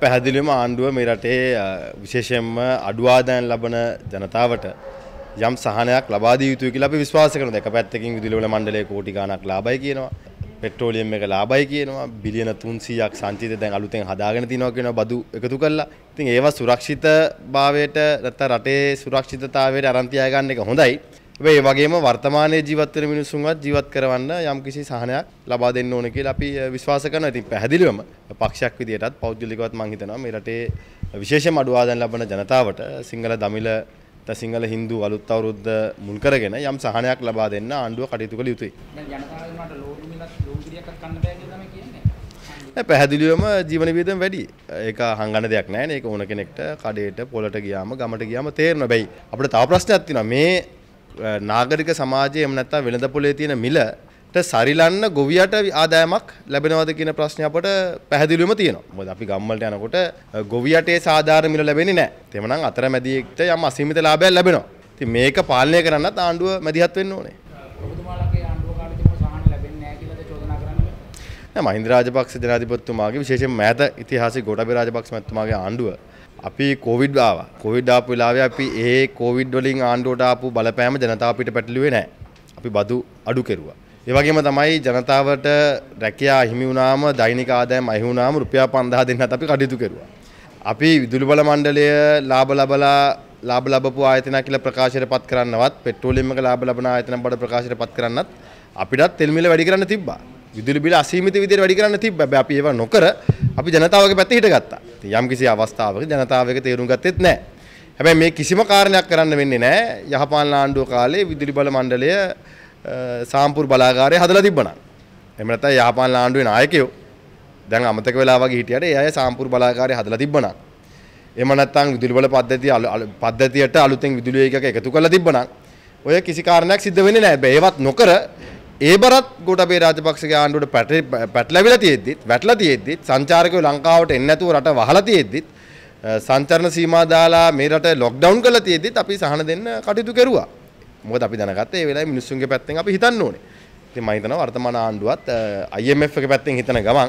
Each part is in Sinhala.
පැහැදිලිවම ආණ්ඩුව මේ රටේ විශේෂයෙන්ම අඩුවාදෑන් ලබන ජනතාවට යම් සහනයක් ලබා දිය යුතුයි කියලා අපි විශ්වාස කරනවා. එක පැත්තකින් විදුලි වල මණ්ඩලයේ කෝටි ගණනක් ලාභයි කියනවා. පෙට්‍රෝලියම් එක ලාභයි කියනවා. බිලියන 300ක් සංචිත දැන් අලුතෙන් හදාගෙන තිනවා කියනවා බදු එකතු කරලා. ඉතින් ඒවා සුරක්ෂිතභාවයට නැත්නම් රටේ සුරක්ෂිතතාවයට අරන් තියා ගන්න එක හොඳයි. හැබැයි ඒ වගේම වර්තමානයේ ජීවත් වෙන මිනිසුන්වත් ජීවත් කරවන්න යම්කිසි සහනයක් ලබා දෙන්න ඕනේ කියලා අපි විශ්වාස කරනවා. ඉතින් පැහැදිලිවම පක්ෂයක් විදියටත් පෞද්ගලිකවත් මම හිතනවා මේ රටේ විශේෂම අඩු ආදායම් ලබන ජනතාවට සිංහල දමිළ නැත්නම් සිංහල හින්දු අලුත් අවුරුද්ද මුල් කරගෙන යම් සහනයක් ලබා දෙන්න ආණ්ඩුව කටයුතු කළ යුතුයි. පැහැදිලිවම ජීවන වියදම වැඩි. ඒක හංගන්න දෙයක් නැහැ නේ. ඒක ඕන කෙනෙක්ට කඩේට පොළට ගියාම ගමට ගියාම තේරෙනවා. හැබැයි අපිට තව ප්‍රශ්නයක් තියෙනවා. මේ නාගරික සමාජයේ එහෙම නැත්නම් වෙළඳ පොලේ තියෙන මිලට සරිලන්න ගොවියට ආදායමක් ලැබෙනවද කියන ප්‍රශ්නේ අපට පැහැදිලිවම තියෙනවා. මොකද අපි ගම්වලට යනකොට ගොවියට සාධාරණ මිල ලැබෙන්නේ නැහැ. එතමනම් අතරමැදියෙක්ට යම් අසීමිත ලාභයක් ලැබෙනවා. ඉතින් මේක පාලනය කරන්නත් ආණ්ඩුව මැදිහත් වෙන්න ඕනේ. ඔබතුමාලගේ ආණ්ඩුව කාට තිබුණු සහන ලැබෙන්නේ නැහැ කියලාද චෝදනා කරන්නේ? නෑ, මහින්ද රාජපක්ෂ ජනාධිපතිතුමාගේ විශේෂයෙන්ම මෑත ඉතිහාසයේ ගෝඨාභය රාජපක්ෂ මැතිතුමාගේ ආණ්ඩුව අපි කොවිඩ් ආවා. කොවිඩ් ආපු වෙලාවේ අපි ඒ කොවිඩ් වලින් ආණ්ඩුවට ආපු බලපෑම ජනතාව අපිට පැටලුවේ නැහැ. අපි බදු අඩු කෙරුවා. ඒ වගේම තමයි ජනතාවට රැකියා හිමි වුණාම දෛනික ආදායම අහි වුණාම රුපියල් 5000 දෙන්නත් අපි කටයුතු කෙරුවා. අපි විදුලි බල මණ්ඩලය ලාභ ලැබපු ආයතන කියලා ප්‍රකාශයට පත් කරන්නවත්, පෙට්‍රෝලියම් එක ලාභ ලබන ආයතන බඩ ප්‍රකාශයට පත් කරන්නත් අපිටත් තෙල් මිල වැඩි කරන්න තිබ්බා. විදුලි බිල අසීමිත විදිහට වැඩි කරන්න තිබ්බා. හැබැයි අපි ඒව නොකර අපි ජනතාවගේ පැත්තේ හිටගත්තා. යම් කිසි අවස්ථාවක ජනතාවගේ තේරුම් ගත්තෙත් නැහැ. හැබැයි මේ කිසිම කාරණයක් කරන්න වෙන්නේ නැහැ. යහපාලන ආණ්ඩුව කාලේ විදුලි බල මණ්ඩලය සාම්පූර් බලාගාරය හදලා තිබ්බනම්. එහෙම නැත්නම් යහපාලන ආණ්ඩුවේ නායකයෝ දැන් අමතක වෙලා වගේ හිටියට ඒ අය සාම්පූර් බලාගාරය හදලා තිබ්බනම්. එහෙම නැත්නම් විදුලි බල පද්ධතියට අලුතෙන් විදුලි ඒකක එකතු කරලා තිබ්බනම් ඔය කිසි කාරණයක් සිද්ධ වෙන්නේ නැහැ. හැබැයි ඒවත් නොකර ඒබරත් ගෝඨාභය රාජපක්ෂගේ ආණ්ඩුවට පැටලවිලා තියෙද්දිත්, වැටලා තියෙද්දිත්, සංචාරකයෝ ලංකාවට එන්නේ නැතුව රට වහලා තියෙද්දිත්, සංචාරන සීමා දාලා මේ රට ලොක්ඩවුන් කරලා තියෙද්දිත් අපි සහන දෙන්න කටයුතු කෙරුවා. මොකද අපි දැනගත්තා ඒ වෙලාවේ මිනිස්සුන්ගේ පැත්තෙන් අපි හිතන්න ඕනේ. ඉතින් මම හිතනවා වර්තමාන ආණ්ඩුවත් IMF එකේ පැත්තෙන් හිතන ගමන්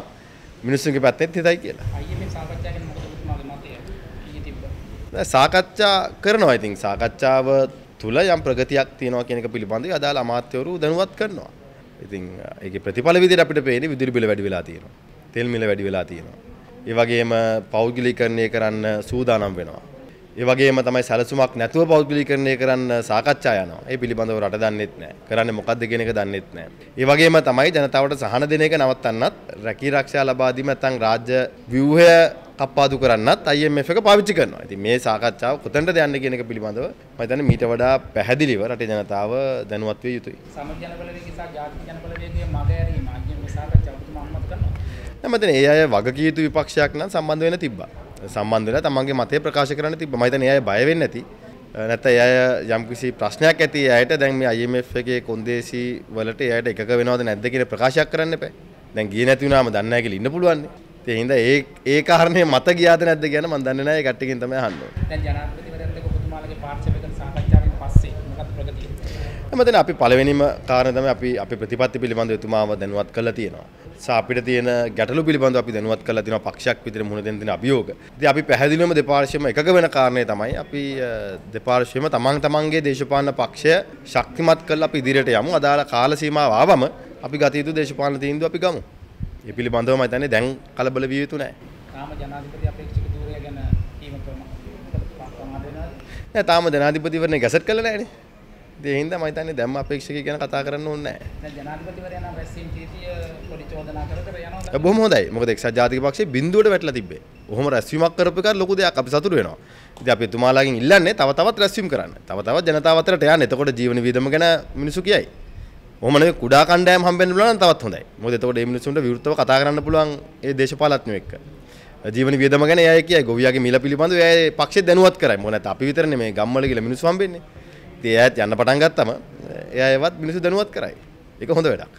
මිනිස්සුන්ගේ පැත්තෙත් හිතයි කියලා. IMF සාකච්ඡා කරන මොකද මතය? ඊයේ තිබ්බා. සාකච්ඡා කරනවා. ඉතින් සාකච්ඡාව තුල යම් ප්‍රගතියක් තියෙනවා කියන එක පිළිබඳව අදාළ අමාත්‍යවරු දැනුවත් කරනවා. ඉතින් ඒකේ ප්‍රතිඵල විදිහට අපිට පේන්නේ විදුලි බිල වැඩි වෙලා තියෙනවා. තෙල් මිල වැඩි වෙලා තියෙනවා. ඒ වගේම පෞද්ගලිකරණය කරන්න සූදානම් වෙනවා. ඒ වගේම තමයි සැලසුමක් නැතුව පෞද්ගලිකරණය කරන්න සාකච්ඡා යනවා. ඒ පිළිබඳව රට දන්නෙත් නැහැ. කරන්නේ මොකද්ද කියන එක දන්නෙත් නැහැ. ඒ වගේම තමයි ජනතාවට සහන දෙන එක නවත්තන්නත්, රැකී ආරක්ෂා ලබා දීම නැත්නම් රාජ්‍ය ව්‍යුහය කප්පාදු කරන්නත් IMF එක පාවිච්චි කරනවා. ඉතින් මේ සාකච්ඡාව කොතනටද යන්නේ කියන එක පිළිබඳව මම හිතන්නේ මීට වඩා පැහැදිලිව රටේ ජනතාව දැනුවත් විය යුතුයි. සමාජ ජන බලවේගය සහ ජාතික ජන බලවේගයේ මගහැරීම අධ්‍යයන මේ සාකච්ඡාව තුම අනුමත කරනවා. මම හිතන්නේ ඒ අය වගකීම් යුතු විපක්ෂයක් නම් සම්බන්ධ වෙන්න තිබ්බා. සම්බන්ධ වෙලා තමන්ගේ මතය ප්‍රකාශ කරන්න තිබ්බා. මම හිතන්නේ ඒ අය බය වෙන්නේ නැති. නැත්නම් ඒ අය යම්කිසි ප්‍රශ්නයක් ඇති ඒ අයට දැන් මේ IMF එකේ කොන්දේසි වලට ඒ අයට එකක වෙනවද නැද්ද කියන ප්‍රකාශයක් කරන්න එපා. දැන් ගියේ නැති වුණාම දන්නේ නැහැ කියලා ඉන්න පුළුවන්. එහෙනම් ඒ කාරණේ මත ගියාද නැද්ද කියන මම දන්නේ නැහැ. ඒ කට්ටියකින් තමයි අහන්න ඕනේ. දැන් ජනාධිපතිවරයාත් එක්ක ඔබතුමාලගේ පාර්ශ්වයකට සාකච්ඡාවකින් පස්සේ මොකක්ද ප්‍රගතිය? එමෙතන අපි පළවෙනිම කාරණේ තමයි අපි අපේ ප්‍රතිපත්ති පිළිබඳව එතුමාව දැනුවත් කරලා තියෙනවා. සහ අපිට තියෙන ගැටලු පිළිබඳව අපි දැනුවත් කරලා තියෙනවා පක්ෂයක් විදිහට මුහුණ දෙන්න තියෙන අභියෝග. ඉතින් අපි පැහැදිලිවම දෙපාර්ශ්වයම එකග වෙන කාරණේ තමයි අපි දෙපාර්ශ්වයම තමන්ගේ දේශපාලන පක්ෂය ශක්තිමත් කරලා අපි ඉදිරියට යමු. අදාළ කාල සීමාව ආවම අපි ගත යුතු දේශපාලන තීන්දුව අපි ගමු. ඒ පිළිබඳව මම හිතන්නේ දැන් කලබල විය යුතු නැහැ. තාම ජනාධිපති අපේක්ෂක ධූරය ගැන කීම ප්‍රමාණය තාම ජනාධිපතිවරණේ ගැසට් කළා නැහැ නේ. ඒ හින්දා මම හිතන්නේ දැන් අපේක්ෂකය ගැන කතා කරන්න ඕනේ නැහැ. දැන් ජනාධිපතිවරයා නම් රැස්වීම තීතිය පොඩි චෝදනා කරතර යනවා. බොහොම හොඳයි. මොකද එක්සත් ජාතික පක්ෂයේ බිඳුවට වැටලා තිබ්බේ. ඔහොම රැස්වීමක් කරපු එක ලොකු දෙයක්. අපි සතුටු වෙනවා. ඉතින් අපි එතුමාලාගෙන් ඉල්ලන්නේ තව තවත් රැස්වීම් කරන්න. තව තවත් ජනතාව අතරට යන්න. එතකොට ජීවන වියදම ගැන මිනිසු කියයි. ඔහොම නෙවෙයි කුඩා කණ්ඩායම් හම්බෙන්න පුළුවන් නම් තවත් හොඳයි. මොකද එතකොට මේ මිනිස්සුන්ට විරුද්ධව කතා කරන්න පුළුවන් ඒ දේශපාලඥයෝ එක්ක. ජීවන වියදම ගැන එයා කියයි. ගොවියාගේ මිල පිළිබඳව එයා පක්ෂේ දැනුවත් කරයි. මොකද නැත්නම් අපි විතරනේ මේ ගම්වල ගිහලා මිනිස්සු හම්බෙන්නේ. ඉතින් එයාත් යන්න පටන් ගත්තම එයා ඒවත් මිනිස්සු දැනුවත් කරයි. ඒක හොඳ වැඩක්.